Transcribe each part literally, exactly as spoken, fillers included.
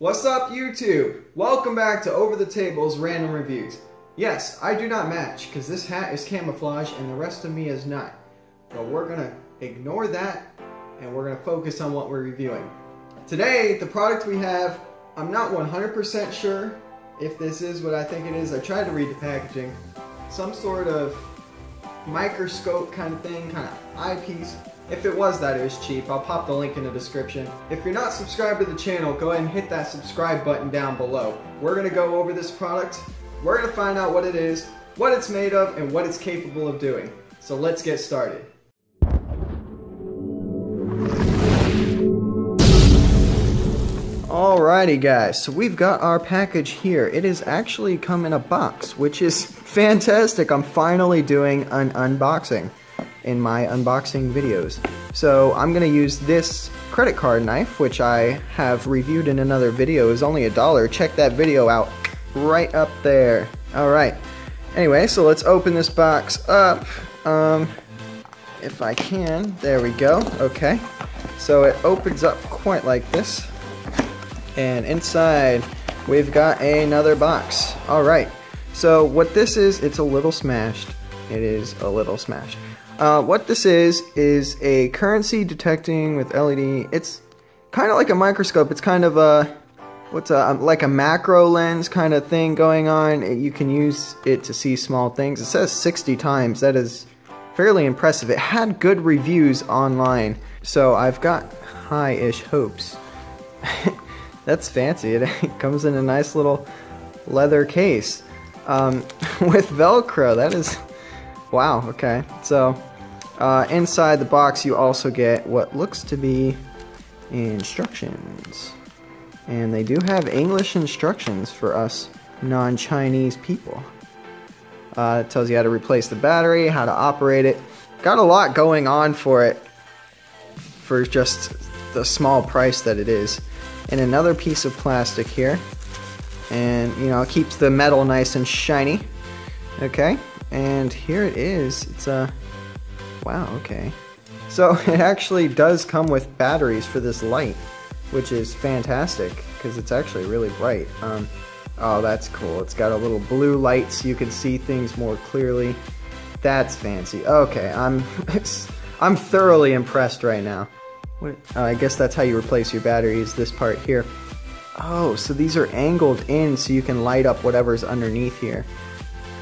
What's up, YouTube? Welcome back to Over the Table's Random Reviews. Yes, I do not match because this hat is camouflage and the rest of me is not. But we're gonna ignore that and we're gonna focus on what we're reviewing. Today, the product we have, I'm not one hundred percent sure if this is what I think it is. I tried to read the packaging. Some sort of microscope kind of thing, kind of eyepiece. If it was that, it was cheap. I'll pop the link in the description. If you're not subscribed to the channel, go ahead and hit that subscribe button down below. We're gonna go over this product. We're gonna find out what it is, what it's made of, and what it's capable of doing. So let's get started. Alrighty guys, so we've got our package here. It is actually come in a box, which is fantastic. I'm finally doing an unboxing in my unboxing videos. So I'm gonna use this credit card knife, which I have reviewed in another video. Is only a dollar. Check that video out right up there. Alright, anyway, so let's open this box up. Um, if I can, there we go, okay. So it opens up quite like this. And inside, we've got another box. All right, so what this is, it's a little smashed. It is a little smashed. Uh, what this is, is a currency detecting with L E D. It's kind of like a microscope. It's kind of a, what's a, like a macro lens kind of thing going on. You can use it to see small things. It says sixty times. That is fairly impressive. It had good reviews online, so I've got high-ish hopes. That's fancy. It comes in a nice little leather case um, with Velcro. That is, wow, okay. So uh, inside the box you also get what looks to be instructions. And they do have English instructions for us non-Chinese people. Uh, it tells you how to replace the battery, how to operate it. Got a lot going on for it for just the small price that it is. And another piece of plastic here, and you know, it keeps the metal nice and shiny. Okay, and here it is. It's a wow. Okay, so it actually does come with batteries for this light, which is fantastic because it's actually really bright. Um, oh, that's cool. It's got a little blue light so you can see things more clearly. That's fancy. Okay, I'm I'm thoroughly impressed right now. What, uh, I guess that's how you replace your batteries, this part here. Oh, so these are angled in so you can light up whatever's underneath here.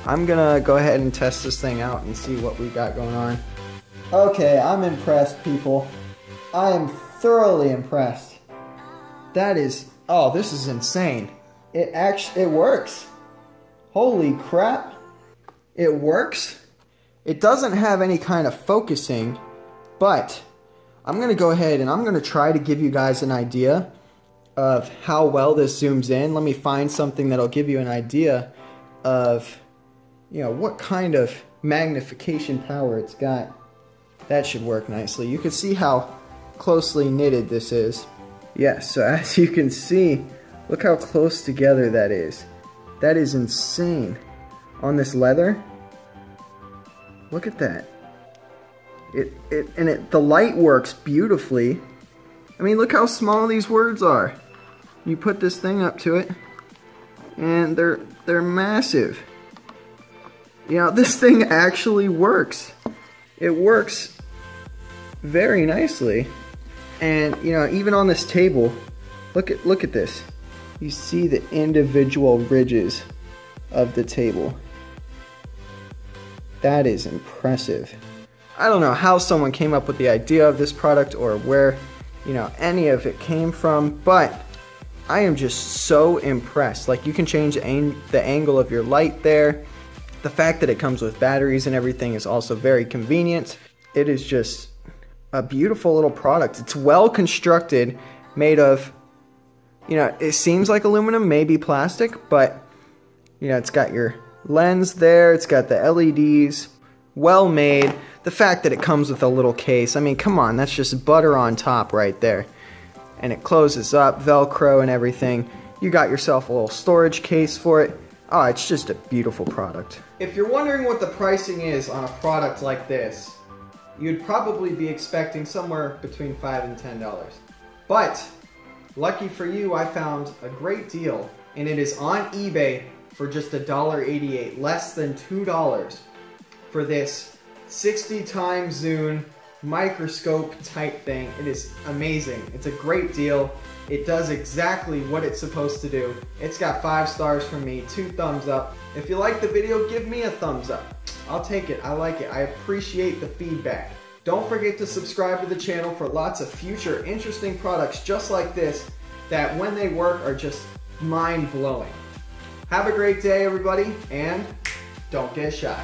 I'm gonna go ahead and test this thing out and see what we got going on. Okay, I'm impressed, people. I am thoroughly impressed. That is, oh, this is insane. It actually, it works. Holy crap. It works. It doesn't have any kind of focusing, but I'm gonna go ahead and I'm gonna try to give you guys an idea of how well this zooms in. Let me find something that'll give you an idea of, you know, what kind of magnification power it's got. That should work nicely. You can see how closely knitted this is. Yeah, so as you can see, look how close together that is. That is insane. On this leather, look at that. It, it and it the light works beautifully. I mean, look how small these words are. You put this thing up to it and they're they're massive. You know, this thing actually works. It works very nicely. And you know, even on this table, look at look at this. You see the individual ridges of the table. That is impressive. I don't know how someone came up with the idea of this product or where, you know, any of it came from, but I am just so impressed. Like, you can change the angle of your light there. The fact that it comes with batteries and everything is also very convenient. It is just a beautiful little product. It's well constructed, made of, you know, it seems like aluminum, maybe plastic, but, you know, it's got your lens there, it's got the L E Ds, well made. The fact that it comes with a little case, I mean, come on, that's just butter on top right there. And it closes up, Velcro and everything. You got yourself a little storage case for it. Oh, it's just a beautiful product. If you're wondering what the pricing is on a product like this, you'd probably be expecting somewhere between five and ten dollars. But Lucky for you, I found a great deal, and it is on eBay for just a dollar eighty-eight, less than two dollars, for this sixty times zoom microscope type thing. It is amazing. It's a great deal. It does exactly what it's supposed to do. It's got five stars from me, two thumbs up. If you like the video, give me a thumbs up. I'll take it. I like it. I appreciate the feedback. Don't forget to subscribe to the channel for lots of future interesting products just like this that when they work are just mind-blowing. Have a great day, everybody, and don't get shy.